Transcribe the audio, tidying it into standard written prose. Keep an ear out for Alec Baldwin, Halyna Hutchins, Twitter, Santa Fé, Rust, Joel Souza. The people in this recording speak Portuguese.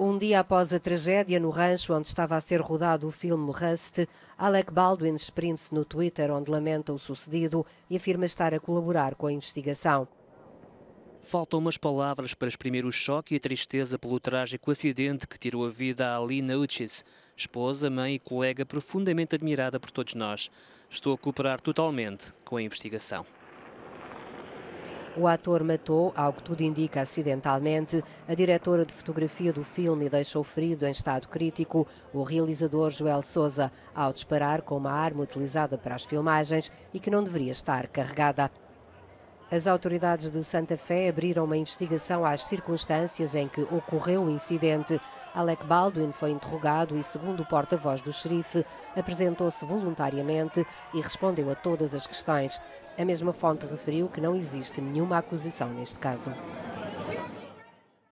Um dia após a tragédia no rancho onde estava a ser rodado o filme Rust, Alec Baldwin exprime-se no Twitter, onde lamenta o sucedido e afirma estar a colaborar com a investigação. Faltam umas palavras para exprimir o choque e a tristeza pelo trágico acidente que tirou a vida a Halyna Hutchins, esposa, mãe e colega profundamente admirada por todos nós. Estou a cooperar totalmente com a investigação. O ator matou, ao que tudo indica acidentalmente, a diretora de fotografia do filme e deixou ferido em estado crítico o realizador Joel Souza, ao disparar com uma arma utilizada para as filmagens e que não deveria estar carregada. As autoridades de Santa Fé abriram uma investigação às circunstâncias em que ocorreu o incidente. Alec Baldwin foi interrogado e, segundo o porta-voz do xerife, apresentou-se voluntariamente e respondeu a todas as questões. A mesma fonte referiu que não existe nenhuma acusação neste caso.